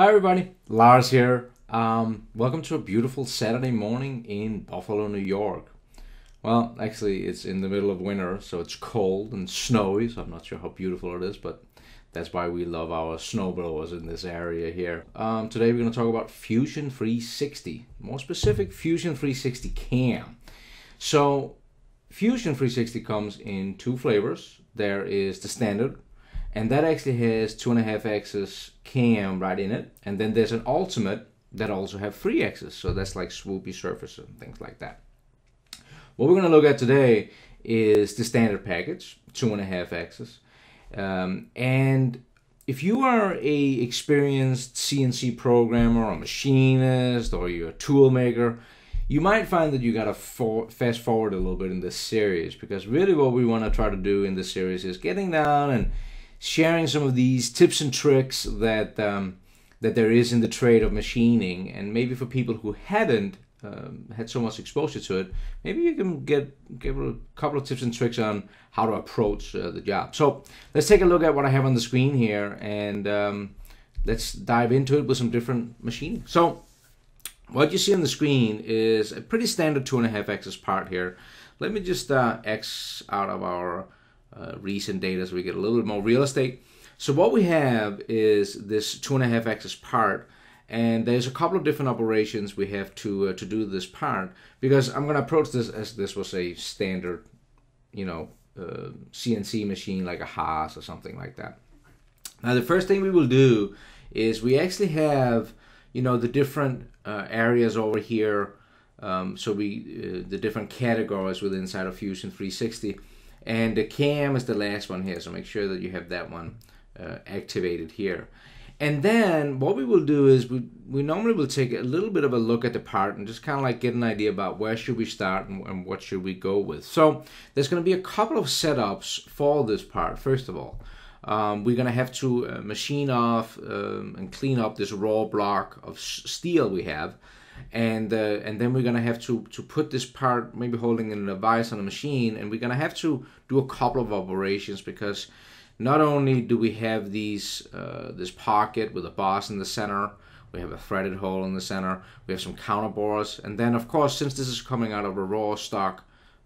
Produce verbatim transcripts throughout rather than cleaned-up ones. Hi everybody, Lars here. Um, welcome to a beautiful Saturday morning in Buffalo, New York. Well, actually it's in the middle of winter, so it's cold and snowy, so I'm not sure how beautiful it is, but that's why we love our snowblowers in this area here. Um, today we're going to talk about Fusion three sixty, more specific Fusion three sixty C A M. So Fusion three sixty comes in two flavors. There is the standard, and that actually has two and a half axis C A M right in it, and then there's an ultimate that also have three axis, so that's like swoopy surfaces and things like that. What we're going to look at today is the standard package, two and a half axis, um, and if you are a experienced C N C programmer or machinist, or you're a tool maker, you might find that you gotta for fast forward a little bit in this series, because really what we want to try to do in this series is getting down and sharing some of these tips and tricks that um, that there is in the trade of machining, and maybe for people who hadn't um, had so much exposure to it, maybe you can get give a couple of tips and tricks on how to approach uh, the job. So let's take a look at what I have on the screen here, and um, let's dive into it with some different machining. So what you see on the screen is a pretty standard two and a half axis part here. Let me just uh, X out of our uh, recent data so we get a little bit more real estate. So what we have is this two and a half axis part, and there's a couple of different operations we have to uh, to do this part, because I'm going to approach this as this was a standard, you know, uh, C N C machine like a Haas or something like that. Now the first thing we will do is we actually have, you know, the different uh, areas over here, um, so we uh, the different categories within inside of Fusion three sixty, and the C A M is the last one here, so make sure that you have that one uh, activated here. And then what we will do is we, we normally will take a little bit of a look at the part and just kind of like get an idea about where should we start and, and what should we go with. So there's going to be a couple of setups for this part. First of all, Um, we're going to have to uh, machine off um, and clean up this raw block of steel we have, and uh, and then we're going to have to to put this part, maybe holding in a vise on a machine, and we're going to have to do a couple of operations, because not only do we have these uh, this pocket with a boss in the center, we have a threaded hole in the center, we have some counter bores, and then of course, since this is coming out of a raw stock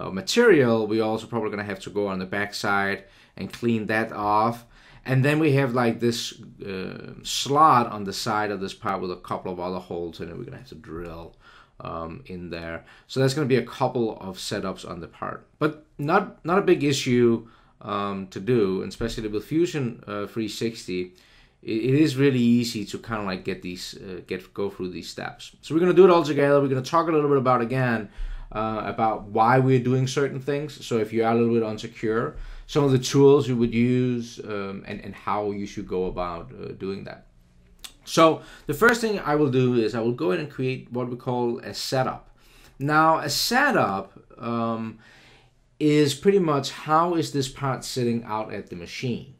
Uh, material, we also probably gonna have to go on the back side and clean that off, and then we have like this uh, slot on the side of this part with a couple of other holes in it. We're gonna have to drill um, in there, so that's gonna be a couple of setups on the part, but not not a big issue um, to do, and especially with Fusion uh, three sixty, it, it is really easy to kind of like get these uh, get go through these steps. So we're gonna do it all together. We're gonna talk a little bit about again. Uh, about why we're doing certain things, so if you are a little bit unsecure, some of the tools you would use, um, and, and how you should go about uh, doing that. So the first thing I will do is I will go in and create what we call a setup. Now a setup um, is pretty much how is this part sitting out at the machine,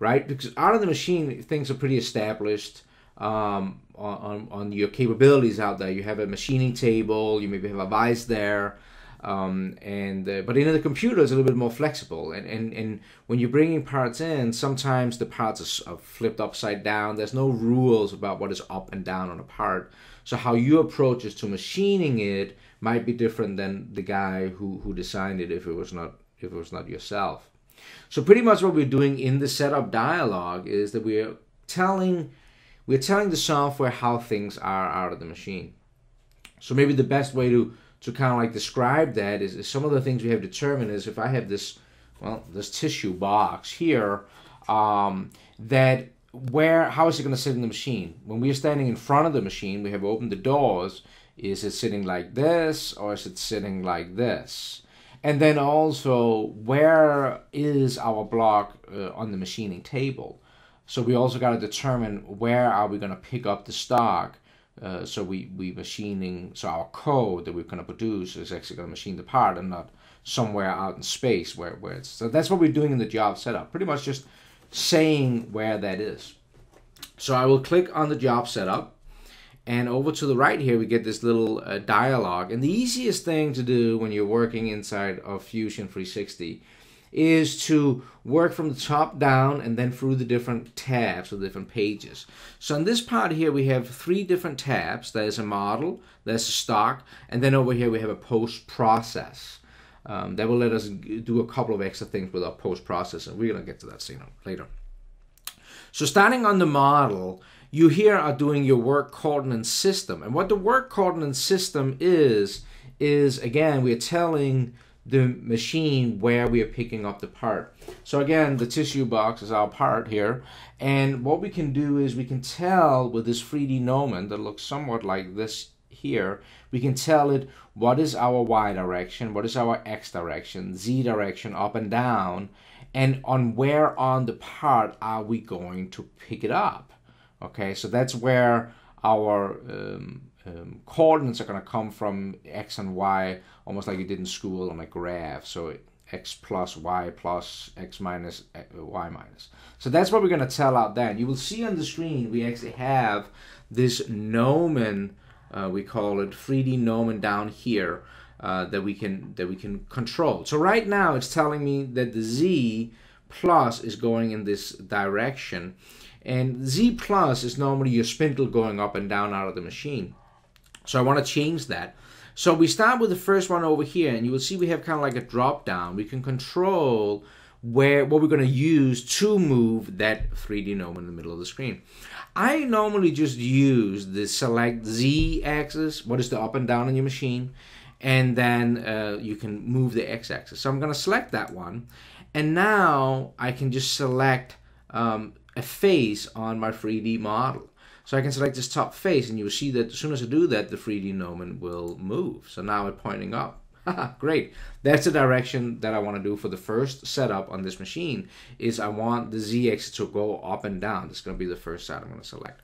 right? Because out of the machine things are pretty established. Um, on, on your capabilities out there, you have a machining table, you maybe have a vise there, um, and uh, but in the computer it's a little bit more flexible, and, and, and when you're bringing parts in, sometimes the parts are flipped upside down. There's no rules about what is up and down on a part, so how you approach is to machining it might be different than the guy who, who designed it, if it was not if it was not yourself. So pretty much what we're doing in the setup dialogue is that we're telling We're telling the software how things are out of the machine. So maybe the best way to, to kind of like describe that is, is some of the things we have determined is if I have this, well, this tissue box here, um, that where, how is it going to sit in the machine? When we're standing in front of the machine, we have opened the doors. Is it sitting like this, or is it sitting like this? And then also, where is our block uh, on the machining table? So we also got to determine where are we going to pick up the stock, uh, so we, we machining, so our code that we're going to produce is actually going to machine the part and not somewhere out in space where, where it's, so that's what we're doing in the job setup, pretty much just saying where that is. So I will click on the job setup, and over to the right here we get this little uh, dialogue, and the easiest thing to do when you're working inside of Fusion three sixty is to work from the top down and then through the different tabs or different pages. So in this part here we have three different tabs. There's a model, there's a stock, and then over here we have a post-process. Um, that will let us do a couple of extra things with our post-process, and we're going to get to that scene later. So starting on the model, you here are doing your work coordinate system. And what the work coordinate system is, is again, we are telling the machine where we are picking up the part. So again, the tissue box is our part here, and what we can do is we can tell with this three D gnomon that looks somewhat like this here, we can tell it what is our Y direction, what is our X direction, Z direction, up and down, and on where on the part are we going to pick it up. Okay, so that's where our um, Um, coordinates are going to come from, X and Y, almost like you did in school on a graph. So X plus Y plus X minus Y minus. So that's what we're going to tell out then. You will see on the screen we actually have this gnomon, uh, we call it three D gnomon down here, uh, that we can that we can control. So right now it's telling me that the Z plus is going in this direction, and Z plus is normally your spindle going up and down out of the machine. So I want to change that. So we start with the first one over here, and you will see we have kind of like a drop down. We can control where what we're going to use to move that three D gnomon in the middle of the screen. I normally just use the select Z axis, what is the up and down on your machine, and then uh, you can move the X axis. So I'm going to select that one, and now I can just select um, a face on my three D model. So I can select this top face, and you will see that as soon as I do that, the three D gnomon will move. So now it's pointing up. Great. That's the direction that I want to do for the first setup on this machine, is I want the Z axis to go up and down. That's going to be the first side I'm going to select.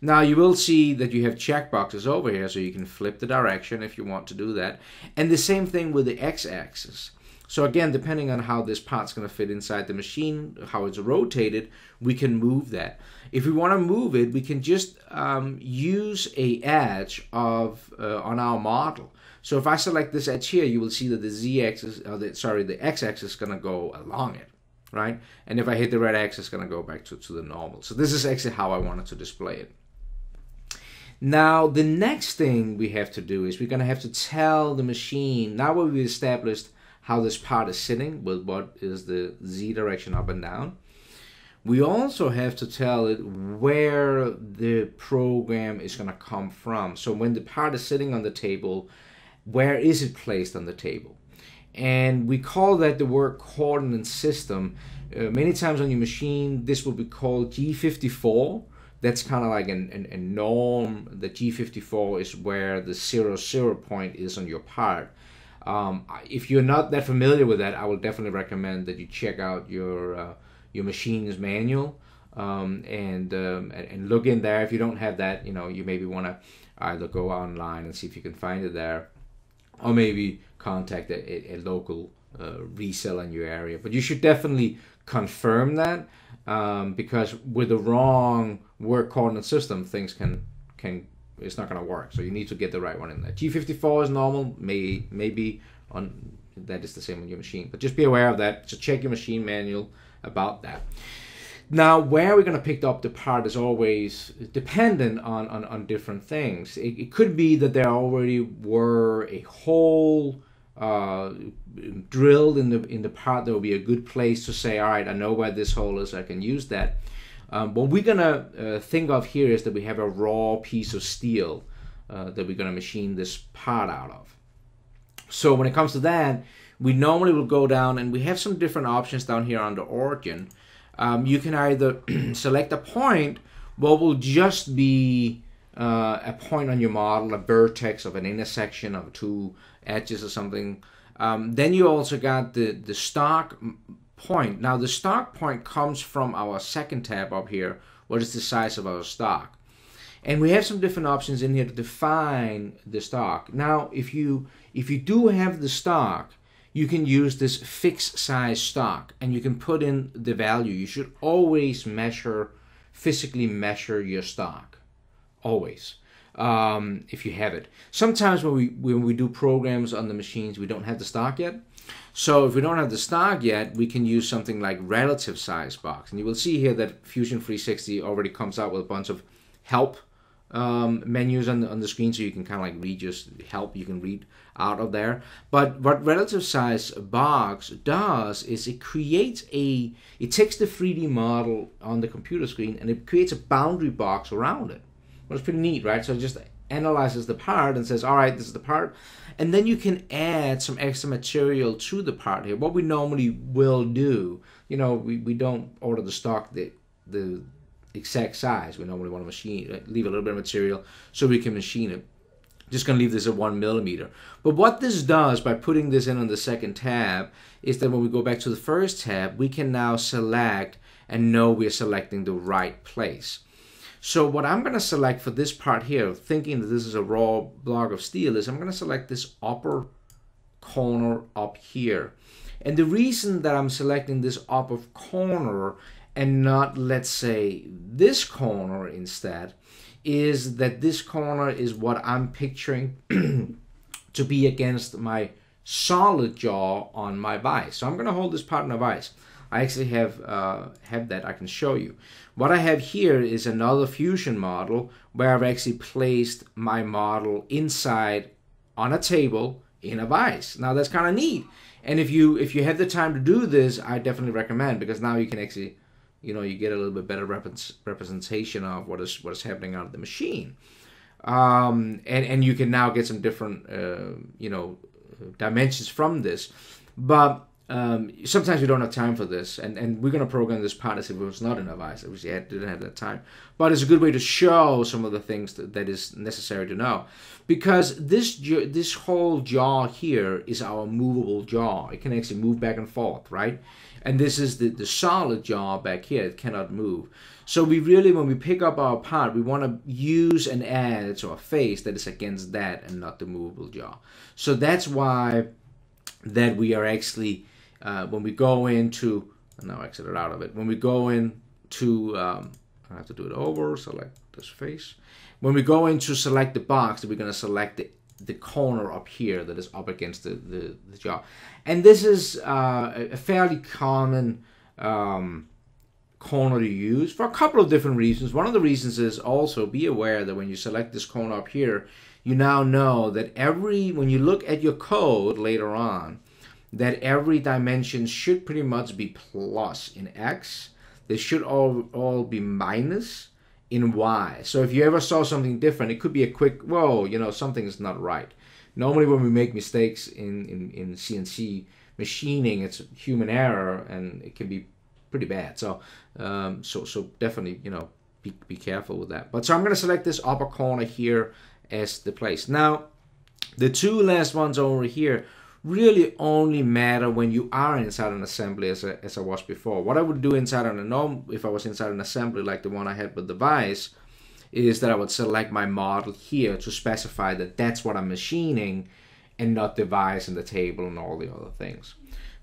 Now you will see that you have checkboxes over here, so you can flip the direction if you want to do that. And the same thing with the X axis. So again, depending on how this part's going to fit inside the machine, how it's rotated, we can move that. If we want to move it, we can just um, use a edge of uh, on our model. So if I select this edge here, you will see that the Z-axis, or the, sorry, the X-axis is going to go along it, right? And if I hit the red axis, it's going to go back to, to the normal. So this is actually how I wanted to display it. Now, the next thing we have to do is we're going to have to tell the machine, now that we've established how this part is sitting with what is the Z direction up and down, we also have to tell it where the program is going to come from. So when the part is sitting on the table, where is it placed on the table? And we call that the work coordinate system. Uh, many times on your machine, this will be called G fifty-four. That's kind of like an, an, a norm. The G fifty-four is where the zero zero point is on your part. Um, if you're not that familiar with that, I will definitely recommend that you check out your uh, your machine's manual um, and, um, and and look in there. If you don't have that, you know, you maybe want to either go online and see if you can find it there, or maybe contact a, a local uh, reseller in your area. But you should definitely confirm that, um, because with the wrong work coordinate system, things can can. It's not going to work, so you need to get the right one in there. G fifty-four is normal, may, maybe on that is the same on your machine, but just be aware of that. So check your machine manual about that. Now, where we're going to pick up the part is always dependent on, on, on different things. It, it could be that there already were a hole uh, drilled in the, in the part. There will be a good place to say, all right, I know where this hole is, I can use that. Um, what we're going to uh, think of here is that we have a raw piece of steel uh, that we're going to machine this part out of. So when it comes to that, we normally will go down, and we have some different options down here on the origin. Um, you can either select a point, what will just be uh, a point on your model, a vertex of an intersection of two edges or something. Um, then you also got the, the stock point. Now the stock point comes from our second tab up here, what is the size of our stock. And we have some different options in here to define the stock. Now if you if you do have the stock, you can use this fixed size stock, and you can put in the value. You should always measure, physically measure your stock, always. um, if you have it. Sometimes when we, when we do programs on the machines, we don't have the stock yet. So if we don't have the stock yet, we can use something like relative size box. And you will see here that Fusion three sixty already comes out with a bunch of help um, menus on the, on the screen, so you can kind of like read just help, you can read out of there. But what relative size box does is it creates a, it takes the three D model on the computer screen and it creates a boundary box around it. Well, it's pretty neat, right? So it just analyzes the part and says, all right, this is the part. And then you can add some extra material to the part here. What we normally will do, you know, we, we don't order the stock the, the exact size. We normally want to machine, leave a little bit of material so we can machine it. Just going to leave this at one millimeter. But what this does by putting this in on the second tab is that when we go back to the first tab, we can now select and know we're selecting the right place. So what I'm going to select for this part here, thinking that this is a raw block of steel, is I'm going to select this upper corner up here. And the reason that I'm selecting this upper corner and not, let's say, this corner instead, is that this corner is what I'm picturing to be against my solid jaw on my vise. So I'm going to hold this part in a vise. I actually have uh, have that I can show you. What I have here is another Fusion model where I've actually placed my model inside on a table in a vise. Now that's kind of neat. And if you if you have the time to do this, I definitely recommend, because now you can actually, you know, you get a little bit better rep representation of what is what is happening out of the machine, um, and and you can now get some different uh, you know dimensions from this, but. Um, sometimes we don't have time for this, and, and we're going to program this part as if it was not in a vise. I wish I didn't have that time. But it's a good way to show some of the things that, that is necessary to know. Because this, this whole jaw here is our movable jaw. It can actually move back and forth, right? And this is the, the solid jaw back here. It cannot move. So we really, when we pick up our part, we want to use an edge or a face that is against that and not the movable jaw. So that's why that we are actually... Uh, when we go into, now exit it out of it, when we go into, um, I have to do it over, select this face. When we go in to select the box, we're going to select the, the corner up here that is up against the, the, the jaw. And this is uh, a fairly common um, corner to use for a couple of different reasons. One of the reasons is also be aware that when you select this corner up here, you now know that every, when you look at your code later on, that every dimension should pretty much be plus in X. They should all, all be minus in Y. So if you ever saw something different, it could be a quick, whoa, you know, something's not right. Normally when we make mistakes in, in, in C N C machining, it's human error and it can be pretty bad. So, um, so, so definitely, you know, be, be careful with that. But so I'm gonna select this upper corner here as the place. Now, the two last ones over here really only matter when you are inside an assembly, as I, as I was before. What I would do inside on a norm, if I was inside an assembly like the one I had with the vise, is that I would select my model here to specify that that's what I'm machining and not the vise and the table and all the other things.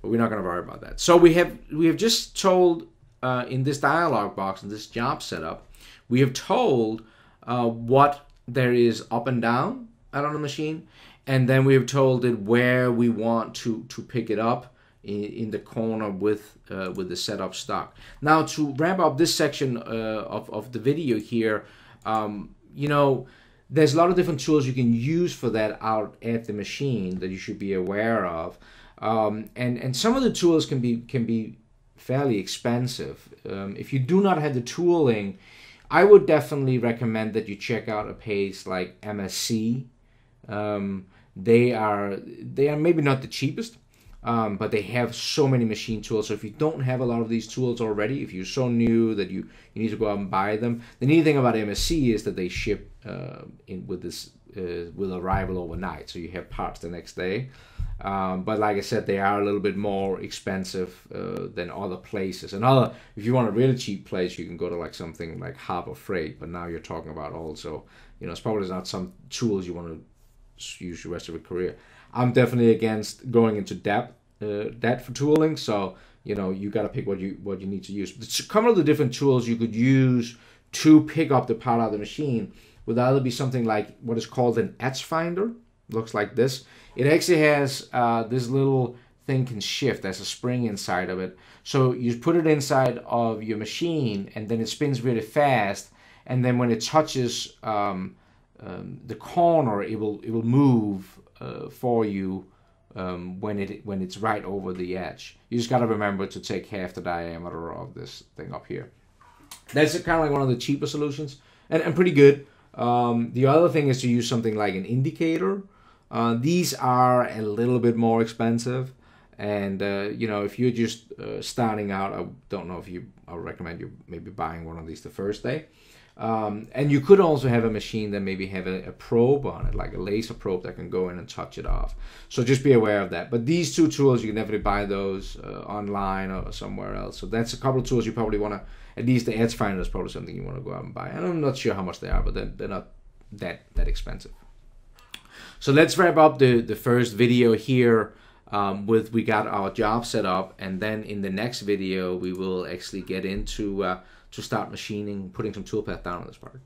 But we're not going to worry about that. So we have, we have just told uh, in this dialog box, in this job setup, we have told uh, what there is up and down out on the machine. And then we have told it where we want to, to pick it up in, in the corner with, uh, with the setup stock. Now to wrap up this section uh, of, of the video here, um, you know, there's a lot of different tools you can use for that out at the machine that you should be aware of. Um, and, and some of the tools can be, can be fairly expensive. Um, if you do not have the tooling, I would definitely recommend that you check out a page like M S C. Um, they are they are maybe not the cheapest, um, but they have so many machine tools. So if you don't have a lot of these tools already, if you're so new that you, you need to go out and buy them, the neat thing about M S C is that they ship uh, in with this uh, with arrival overnight, so you have parts the next day. Um, but like I said, they are a little bit more expensive uh, than other places. Another, if you want a really cheap place, you can go to like something like Harbor Freight. But now you're talking about also, you know, it's probably not some tools you want to use the rest of your career. I'm definitely against going into depth uh, that for tooling. So you know you got to pick what you what you need to use. But a couple of the different tools you could use to pick up the part out of the machine would either be something like what is called an edge finder. Looks like this. It actually has uh, this little thing can shift. There's a spring inside of it. So you put it inside of your machine and then it spins really fast. And then when it touches um, um, the corner, it will it will move uh, for you um, when it when it's right over the edge. You just gotta remember to take half the diameter of this thing up here. That's kind of like one of the cheaper solutions and, and pretty good. Um, the other thing is to use something like an indicator. Uh, these are a little bit more expensive, and uh, you know, if you're just uh, starting out, I don't know if you I would recommend you maybe buying one of these the first day. Um, and you could also have a machine that maybe have a, a probe on it, like a laser probe that can go in and touch it off. So just be aware of that. But these two tools, you can definitely buy those uh, online or somewhere else. So that's a couple of tools you probably want to, at least the edge finder is probably something you want to go out and buy. And I'm not sure how much they are, but they're, they're not that, that expensive. So let's wrap up the, the first video here um, with, we got our job set up. And then in the next video, we will actually get into... Uh, to start machining, putting some toolpath down on this part.